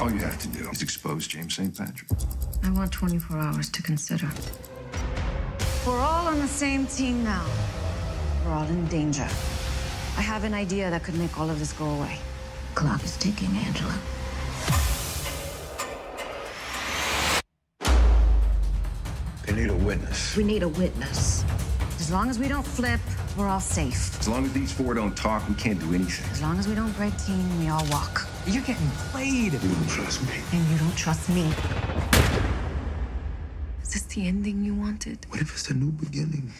All you have to do is expose James St. Patrick. I want 24 hours to consider. We're all on the same team now. We're all in danger. I have an idea that could make all of this go away. Clock is ticking, Angela. They need a witness. We need a witness. As long as we don't flip, we're all safe. As long as these four don't talk, we can't do anything. As long as we don't break team, we all walk. You're getting played. You don't trust me. And you don't trust me. Is this the ending you wanted? What if it's a new beginning?